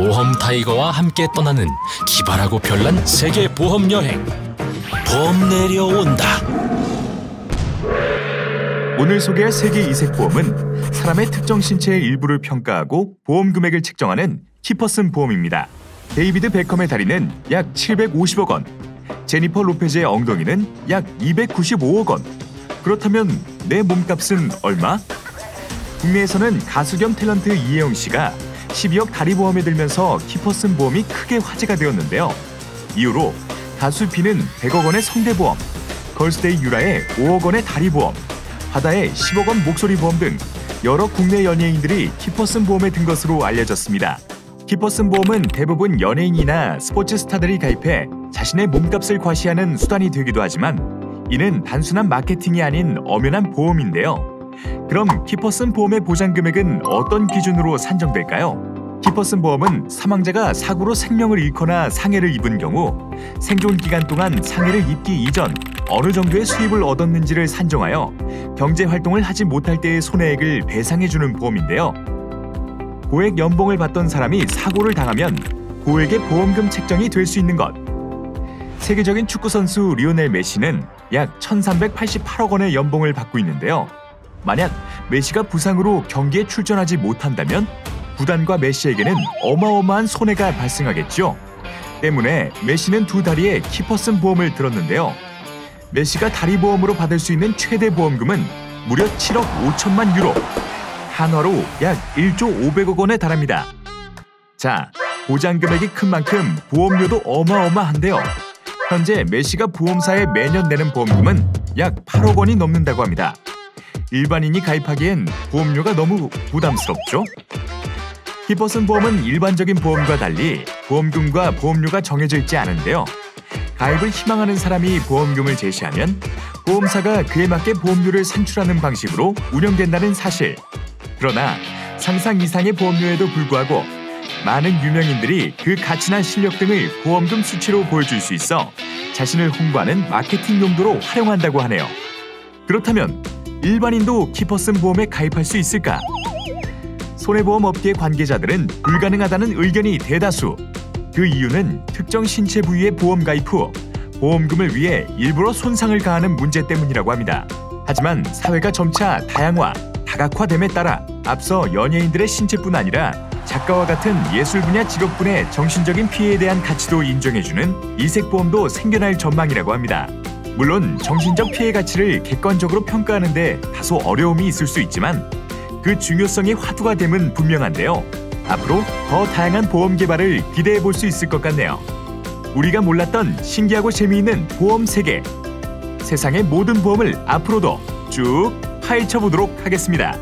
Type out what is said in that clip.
오험 타이거와 함께 떠나는 기발하고 별난 세계 보험 여행. 보험 내려온다. 오늘 소개할 세계 이색 보험은 사람의 특정 신체의 일부를 평가하고 보험 금액을 책정하는 키퍼슨 보험입니다. 데이비드 베컴의 다리는 약 750억 원, 제니퍼 로페즈의 엉덩이는 약 295억 원. 그렇다면 내 몸값은 얼마? 국내에서는 가수 겸 탤런트 이혜영 씨가 12억 다리 보험에 들면서 키퍼슨 보험이 크게 화제가 되었는데요. 이후로 가수 비는 100억 원의 성대보험, 걸스데이 유라의 5억 원의 다리 보험, 바다의 10억 원 목소리 보험 등 여러 국내 연예인들이 키퍼슨 보험에 든 것으로 알려졌습니다. 키퍼슨 보험은 대부분 연예인이나 스포츠 스타들이 가입해 자신의 몸값을 과시하는 수단이 되기도 하지만 이는 단순한 마케팅이 아닌 엄연한 보험인데요. 그럼 키퍼슨 보험의 보장 금액은 어떤 기준으로 산정될까요? 키퍼슨 보험은 사망자가 사고로 생명을 잃거나 상해를 입은 경우 생존 기간 동안 상해를 입기 이전 어느 정도의 수입을 얻었는지를 산정하여 경제 활동을 하지 못할 때의 손해액을 배상해주는 보험인데요. 고액 연봉을 받던 사람이 사고를 당하면 고액의 보험금 책정이 될 수 있는 것. 세계적인 축구선수 리오넬 메시는 약 1388억 원의 연봉을 받고 있는데요. 만약 메시가 부상으로 경기에 출전하지 못한다면 구단과 메시에게는 어마어마한 손해가 발생하겠죠. 때문에 메시는 두 다리에 키퍼슨 보험을 들었는데요. 메시가 다리 보험으로 받을 수 있는 최대 보험금은 무려 7억 5천만 유로, 한화로 약 1조 500억 원에 달합니다. 자, 보장 금액이 큰 만큼 보험료도 어마어마한데요. 현재 메시가 보험사에 매년 내는 보험금은 약 8억 원이 넘는다고 합니다. 일반인이 가입하기엔 보험료가 너무 부담스럽죠? 키퍼슨 보험은 일반적인 보험과 달리 보험금과 보험료가 정해져 있지 않은데요. 가입을 희망하는 사람이 보험금을 제시하면 보험사가 그에 맞게 보험료를 산출하는 방식으로 운영된다는 사실. 그러나 상상 이상의 보험료에도 불구하고 많은 유명인들이 그 가치나 실력 등을 보험금 수치로 보여줄 수 있어 자신을 홍보하는 마케팅 용도로 활용한다고 하네요. 그렇다면 일반인도 키퍼슨 보험에 가입할 수 있을까? 손해보험 업계 관계자들은 불가능하다는 의견이 대다수. 그 이유는 특정 신체 부위의 보험 가입 후 보험금을 위해 일부러 손상을 가하는 문제 때문이라고 합니다. 하지만 사회가 점차 다양화, 다각화됨에 따라 앞서 연예인들의 신체뿐 아니라 작가와 같은 예술 분야 직업군의 정신적인 피해에 대한 가치도 인정해주는 이색보험도 생겨날 전망이라고 합니다. 물론 정신적 피해 가치를 객관적으로 평가하는 데 다소 어려움이 있을 수 있지만 그 중요성의 화두가 됨은 분명한데요. 앞으로 더 다양한 보험 개발을 기대해 볼 수 있을 것 같네요. 우리가 몰랐던 신기하고 재미있는 보험 세계. 세상의 모든 보험을 앞으로도 쭉 파헤쳐 보도록 하겠습니다.